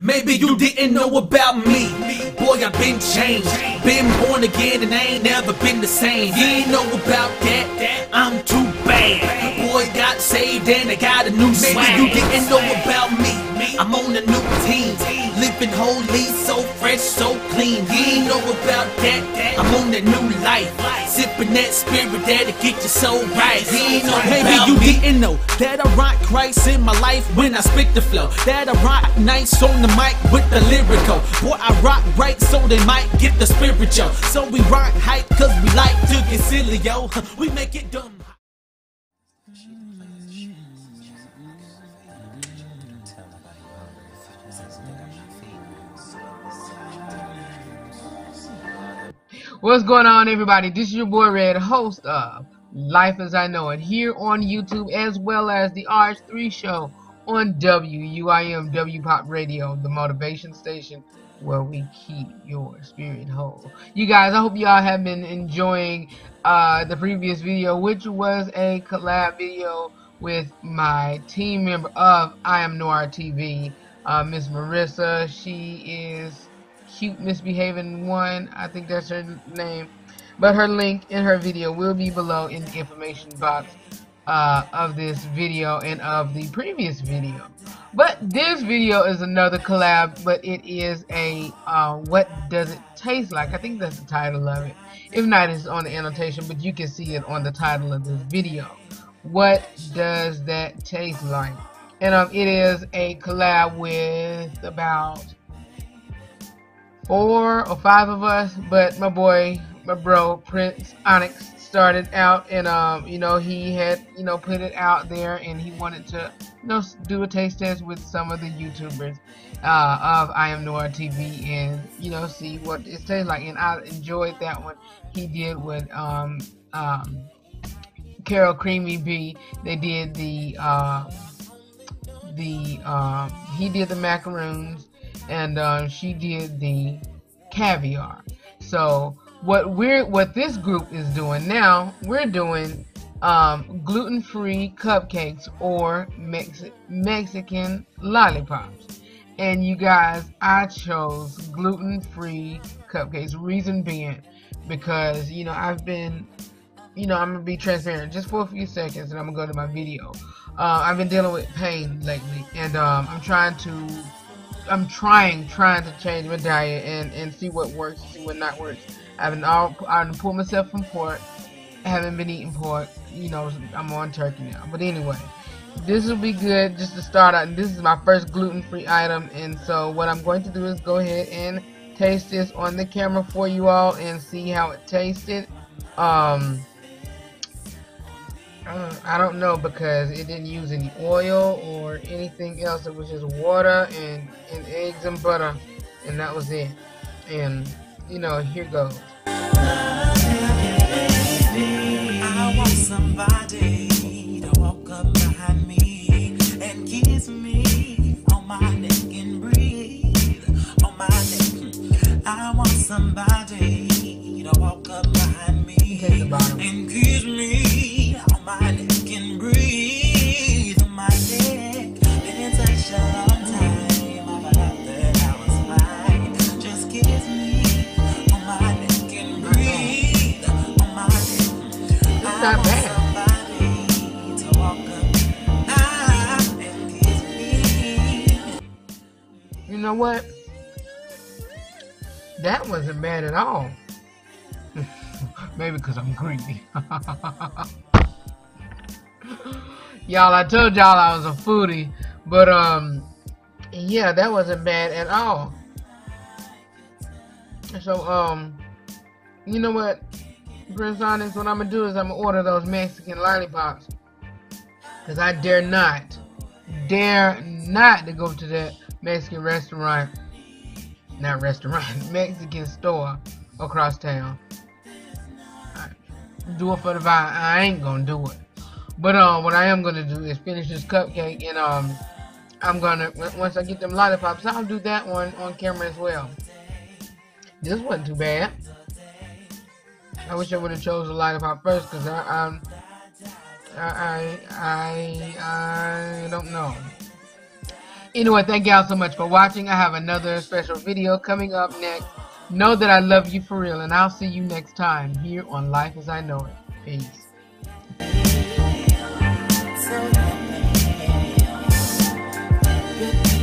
Maybe you didn't know about me. Boy, I've been changed. Been born again and I ain't never been the same. You ain't know about that, I'm too bad. Boy, got saved and I got a new swag. Maybe you didn't know about me. I'm on a new team. Living holy, so fresh, so clean. You ain't know about that, I'm on a new life. Sipping that spirit that'll get you so right. You ain't know about me. Maybe you didn't know that I rock Christ in my life when I spit the flow. That I rock nights on the mic with the lyrical. Boy, I rock right so they might get the spiritual. So we rock hype cause we like to get silly, yo. We make it dumb. What's going on, everybody? This is your boy Red, host of Life as I Know It, here on YouTube as well as the RH3 show on WUIMW Pop Radio, the motivation station where we keep your spirit whole. You guys, I hope y'all have been enjoying the previous video, which was a collab video with my team member of I Am Noir TV, Miss Marissa. She is Cute Misbehaving One, I think that's her name. But her link in her video will be below in the information box of this video and of the previous video. But this video is another collab, but it is a what does it taste like? I think that's the title of it. If not, it's on the annotation, but you can see it on the title of this video. What does that taste like? And it is a collab with about 4 or 5 of us, but my bro Prince Onyx started out, and you know, he had, you know, put it out there, and he wanted to, you know, do a taste test with some of the YouTubers of I Am Noir TV, and, you know, see what it tastes like. And I enjoyed that one he did with Carol Creamy B. They did he did the macaroons, and she did the caviar. So what this group is doing now, we're doing gluten-free cupcakes or Mexican lollipops. And you guys, I chose gluten-free cupcakes. Reason being, because, you know, I've been, you know, I'm gonna be transparent just for a few seconds, and I'm gonna go to my video. I've been dealing with pain lately, and I'm trying to change my diet and see what works, see what not works. I've pulled myself from pork. I haven't been eating pork. You know, I'm on turkey now. But anyway, this will be good just to start out. This is my first gluten-free item, and so what I'm going to do is go ahead and taste this on the camera for you all and see how it tasted. I don't know, because it didn't use any oil or anything else. It was just water and eggs and butter, and that was it. And, you know, here goes. I want somebody to walk up behind me and kiss me on my neck and breathe on my neck. I want somebody to walk up behind me and kiss me on my neck and breathe on my neck. It's such a long time. I thought that I was mine. Just kiss me. Not bad. You know what? That wasn't bad at all. Maybe because I'm greedy. Y'all, I told y'all I was a foodie, but yeah, that wasn't bad at all. So you know what, Prince Onyx, what I'm gonna do is I'm gonna order those Mexican lollipops, because I dare not to go to that Mexican restaurant, Mexican store across town. Do it for the vibe. I ain't gonna do it. But what I am gonna do is finish this cupcake, and I'm gonna, once I get them lollipops, I'll do that one on camera as well. This wasn't too bad. I wish I would have chose the lollipop first, because I don't know. Anyway, thank y'all so much for watching. I have another special video coming up next. Know that I love you for real, and I'll see you next time here on Life as I Know It. Peace. So